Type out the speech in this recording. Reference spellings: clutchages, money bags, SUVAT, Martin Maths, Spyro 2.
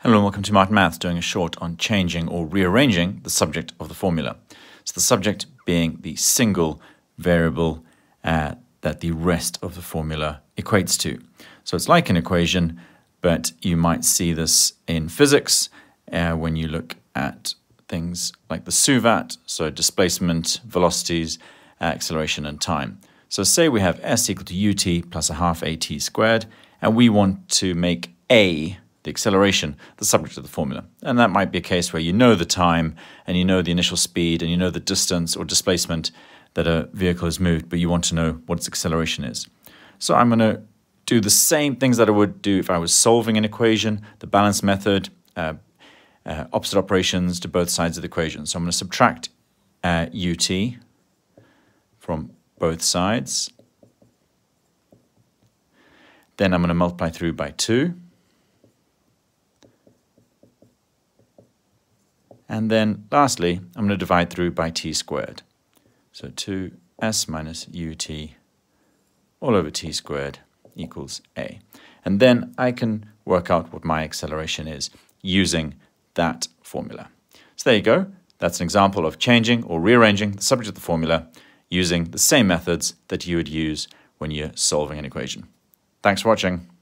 Hello and welcome to Martin Maths, doing a short on changing or rearranging the subject of the formula. So the subject being the single variable that the rest of the formula equates to. So it's like an equation, but you might see this in physics when you look at things like the SUVAT, so displacement, velocities, acceleration and time. So say we have s equal to ut plus a half at squared, and we want to make a the acceleration, the subject of the formula. And that might be a case where you know the time and you know the initial speed and you know the distance or displacement that a vehicle has moved, but you want to know what its acceleration is. So I'm going to do the same things that I would do if I was solving an equation, the balance method, opposite operations to both sides of the equation. So I'm going to subtract ut from both sides. Then I'm going to multiply through by 2. And then lastly, I'm going to divide through by t squared. So 2s minus ut all over t squared equals a. And then I can work out what my acceleration is using that formula. So there you go. That's an example of changing or rearranging the subject of the formula using the same methods that you would use when you're solving an equation. Thanks for watching.